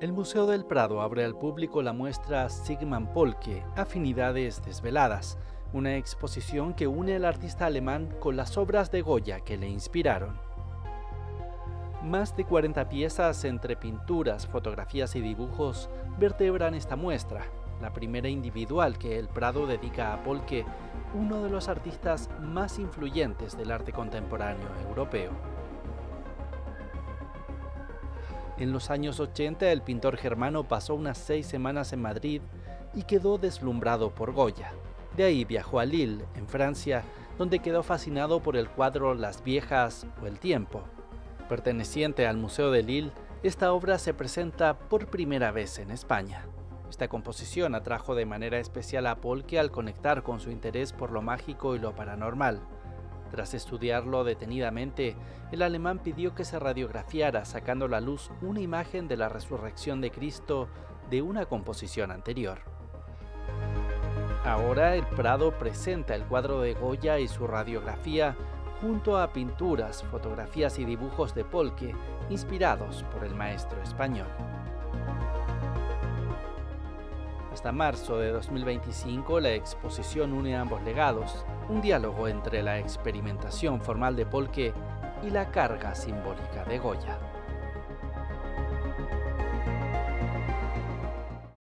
El Museo del Prado abre al público la muestra Sigmar Polke, Afinidades desveladas, una exposición que une al artista alemán con las obras de Goya que le inspiraron. Más de 40 piezas entre pinturas, fotografías y dibujos vertebran esta muestra, la primera individual que el Prado dedica a Polke, uno de los artistas más influyentes del arte contemporáneo europeo. En los años 80, el pintor germano pasó unas 6 semanas en Madrid y quedó deslumbrado por Goya. De ahí viajó a Lille, en Francia, donde quedó fascinado por el cuadro Las Viejas o el Tiempo. Perteneciente al Museo de Lille, esta obra se presenta por primera vez en España. Esta composición atrajo de manera especial a Polke al conectar con su interés por lo mágico y lo paranormal. Tras estudiarlo detenidamente, el alemán pidió que se radiografiara sacando a la luz una imagen de la resurrección de Cristo de una composición anterior. Ahora el Prado presenta el cuadro de Goya y su radiografía junto a pinturas, fotografías y dibujos de Polke inspirados por el maestro español. Hasta marzo de 2025, la exposición une ambos legados, un diálogo entre la experimentación formal de Polke y la carga simbólica de Goya.